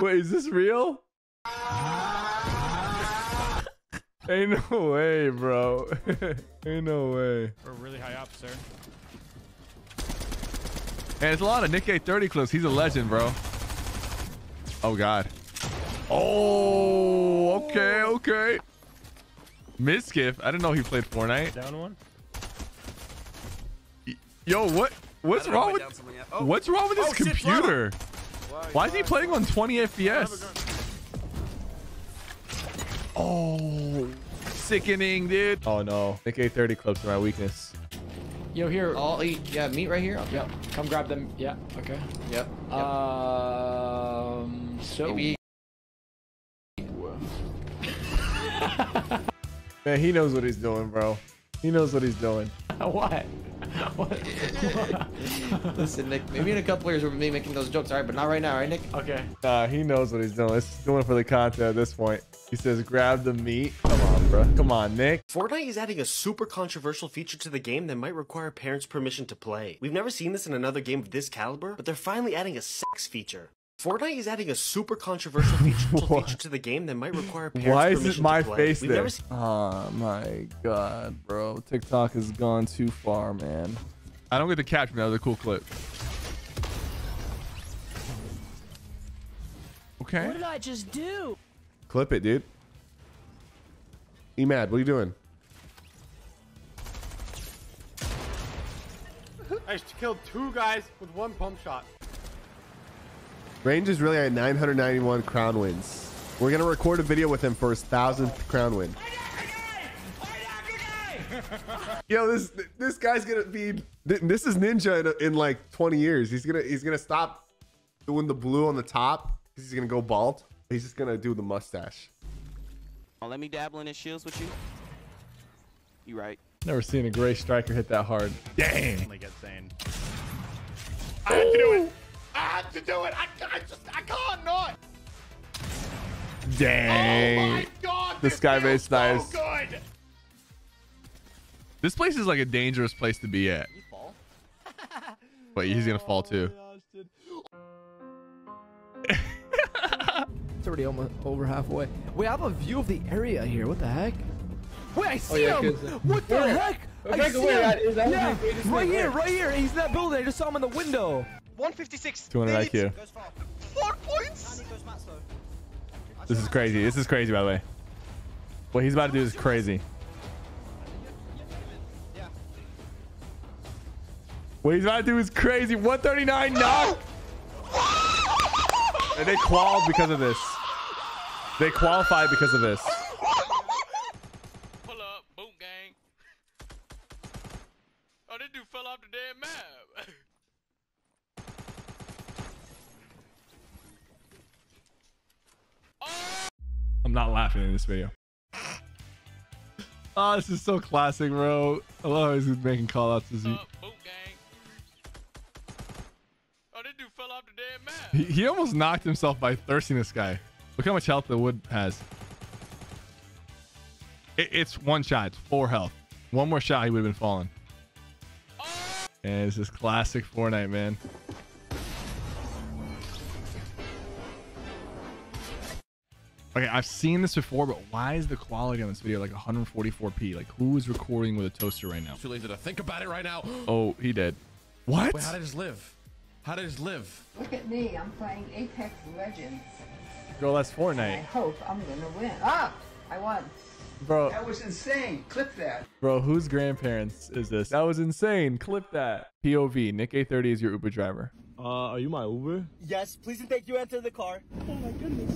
Wait, is this real? Ain't no way, bro. Ain't no way. We're really high up, sir. And it's a lot of Nick Eh 30 clips. He's a legend, bro. Oh, God. Oh, okay, okay. Miskiff. I didn't know he played Fortnite. Down one. Yo, what? What's wrong with? Oh. What's wrong with this computer? Why is he playing on 20 FPS? Oh, sickening, dude. Oh no, Nick Eh 30 clips are my weakness. Yo, here, I'll eat, yeah, meat right here. Yeah, come grab them. Yeah, okay. Yep. So maybe. Man, he knows what he's doing, bro. He knows what he's doing. What? What? Listen, Nick, maybe in a couple years we'll be making those jokes, all right? But not right now, right, Nick? Okay. He knows what he's doing. It's doing for the content at this point. He says, grab the meat. Come on, bro. Come on, Nick. Fortnite is adding a super controversial feature to the game that might require parents' permission to play. We've never seen this in another game of this caliber, but they're finally adding a sex feature. Fortnite is adding a super controversial feature to the game that might require parents' permission to play. Why is my face there? Oh my god, bro. TikTok has gone too far, man. I don't get the caption. That was a cool clip. Okay. What did I just do? Clip it, dude. E-Mad, what are you doing? I just killed two guys with one pump shot. Ranger's really at 991 crown wins. We're gonna record a video with him for his 1000th crown win. Yo, this guy's gonna be. This is Ninja in like 20 years. He's gonna stop doing the blue on the top because he's gonna go bald. He's just gonna do the mustache. Oh, let me dabble in his shields with you. You right? Never seen a gray striker hit that hard. Dang. Like insane. I have to do it. I can't not. Dang. Oh my god. The skybase knives. So this place is like a dangerous place to be at. You fall. Wait, he's gonna fall too. Gosh, it's already almost over halfway. We have a view of the area here. What the heck? Wait, I see him. What the heck? I see him. Yeah, right here, right here. He's in that building. I just saw him in the window. 156. 200 IQ. 4 points. This is crazy. This is crazy, by the way. What he's about to do is crazy. What he's about to do is crazy. 139 knock. And they qualified because of this. They qualified because of this. Pull up, boom gang. Oh, this dude fell off the damn map. I'm not laughing in this video. Oh, this is so classic, bro. I love how he's making call outs to Z. Oh, this dude fell off the damn map. He almost knocked himself by thirsting this guy. Look how much health the wood has. It's one shot. It's 4 health. One more shot, he would have been falling. And it's just classic Fortnite, man. Okay, I've seen this before, but why is the quality on this video like 144p? Like, who is recording with a toaster right now? It's too lazy to think about it right now. Oh, he did. What? Wait, how did I just live? How did I just live? Look at me. I'm playing Apex Legends. Girl, that's Fortnite. And I hope I'm going to win. Ah, I won. Bro. That was insane. Clip that. Bro, whose grandparents is this? That was insane. Clip that. POV. Nick Eh 30 is your Uber driver. Are you my Uber? Yes. Please and thank you. Enter the car. Oh, my goodness.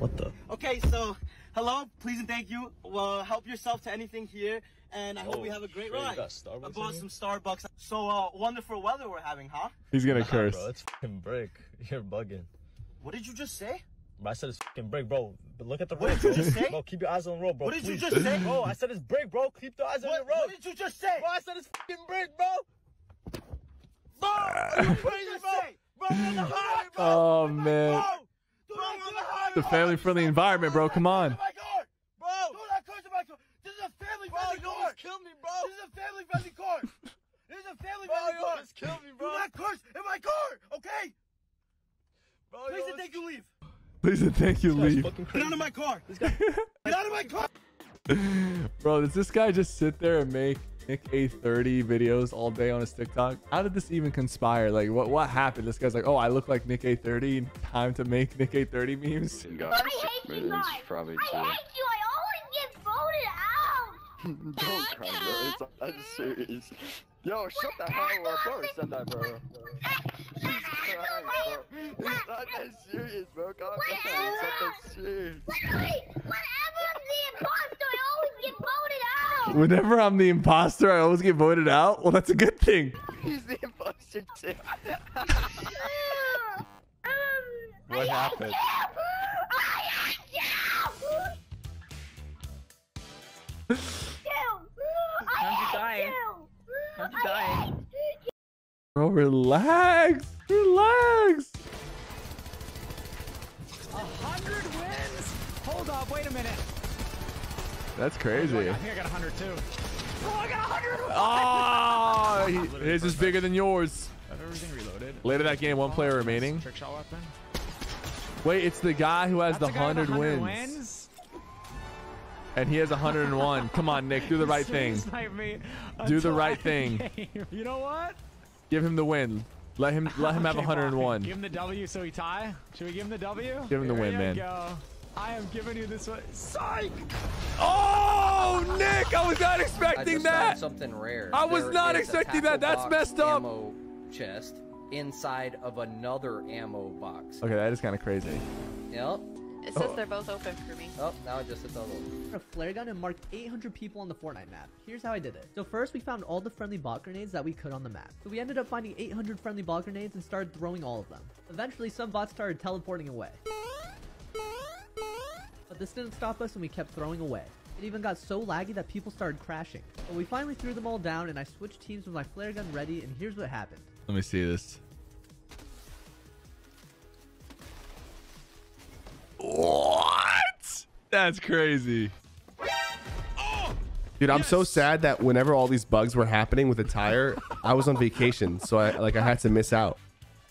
What the? Okay, so hello, please and thank you. Well, help yourself to anything here, and I hope we have a great ride. I bought some Starbucks. So wonderful weather we're having, huh? He's gonna curse. Bro, it's fucking break. You're bugging. What did you just say? I said it's fucking break, bro. But look at the road. What did you just say? Bro, keep your eyes on the road, bro. What did you just say? Bro, I said it's break, bro. Keep your eyes on the road. What did you just say? Bro, I said it's fucking break, bro. Bro, are you crazy, bro? Bro, we're on the highway, bro. Oh man. Bro. The family-friendly environment, bro. Come on. Bro, do not curse in my car. This is a family-friendly car. Almost killed me, bro. This is a family-friendly car. This is a family-friendly car. Almost killed me, bro. Do not curse in my car, okay? Bro, please and thank you, leave. Please and thank you, leave. Get out of my car. Get out of my car. Bro, does this guy just sit there and make Nick Eh 30 videos all day on his TikTok? How did this even conspire? Like, what happened? This guy's like, oh, I look like Nick Eh 30. Time to make Nick Eh 30 memes. I hate you guys. I always get voted out. Don't cry, bro. I'm serious. Yo, shut the hell up. Bro, said that, bro. Jesus Christ, bro. It's not that serious, bro. God, it's not that serious. Whenever I'm the imposter, I always get voted out. Whenever I'm the imposter, I always get voted out? Well, that's a good thing. He's the imposter, too. What happened? I hate you! I'm dying. Bro, relax. Relax. 100 wins? Hold up, wait a minute. That's crazy. I think I got 100 too. Oh, I got 100 wins. Oh, his is bigger than yours. I have everything reloaded. Later that game, one player remaining. Trick shot weapon. Wait, it's the guy who has the 100 wins. And he has 101. Come on, Nick, do the right thing. Do the right thing. You know what? Give him the win. Let him have 101. Give him the W so he tie. Should we give him the W? Give him the win, man. Go. I am giving you this one. Psych! Oh, Nick, I was not expecting that. Something rare. I was not expecting that. That's messed up. Ammo chest inside of another ammo box. Okay, that is kind of crazy. Yep. It says they're both open for me. Oh, now it just says all open. A flare gun and marked 800 people on the Fortnite map. Here's how I did it. So first, we found all the friendly bot grenades that we could on the map. So we ended up finding 800 friendly bot grenades and started throwing all of them. Eventually, some bots started teleporting away. But this didn't stop us, and we kept throwing away. It even got so laggy that people started crashing. But we finally threw them all down, and I switched teams with my flare gun ready, and here's what happened. Let me see this. What? That's crazy. Dude, I'm so sad that whenever all these bugs were happening with the tire, I was on vacation, so I had to miss out.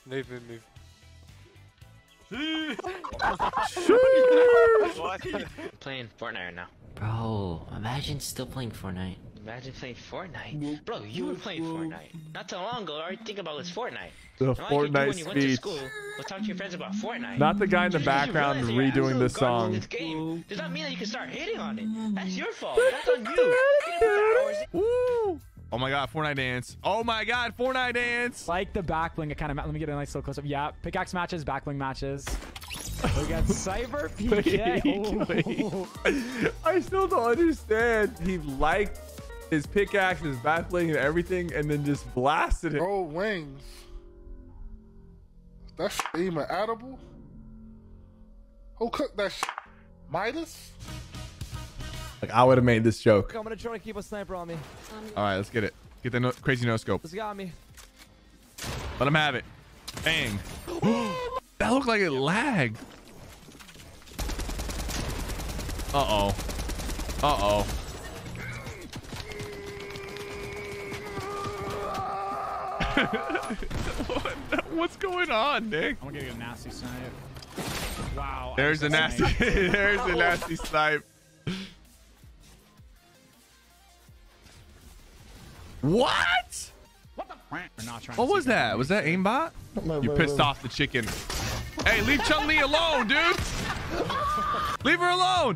Move. Playing Fortnite right now. Bro, imagine still playing Fortnite. Imagine playing Fortnite. Bro, you were playing Fortnite. Not so long ago, all you think about was Fortnite. The Fortnite speech. When you went to school, we'll talk to your friends about Fortnite. Not the guy in the background redoing the song. This game does not mean that you can start hating on it. That's your fault. That's on you. Oh my god, Fortnite dance. Oh my god, Fortnite dance. Like the backbling, let me get a nice little close-up. Yeah, pickaxe matches, backbling matches. We got SypherPK. I still don't understand. He liked his pickaxe, his backbling, and everything, and then just blasted it. Bro, wings. That shit even edible? Who cooked that shit? Midas? Like, I would have made this joke. I'm gonna try to keep a sniper on me. All right, let's get it. Get the crazy no scope. This got me. Let him have it. Bang. That looked like it lagged. Uh oh. What's going on, Nick? I'm gonna get a nasty snipe. Wow. There's a nasty. There's a nasty snipe. What? What the? We're not trying. What was that? Was that aimbot? You pissed off the chicken. Hey, leave Chun-Li alone, dude. Leave her alone.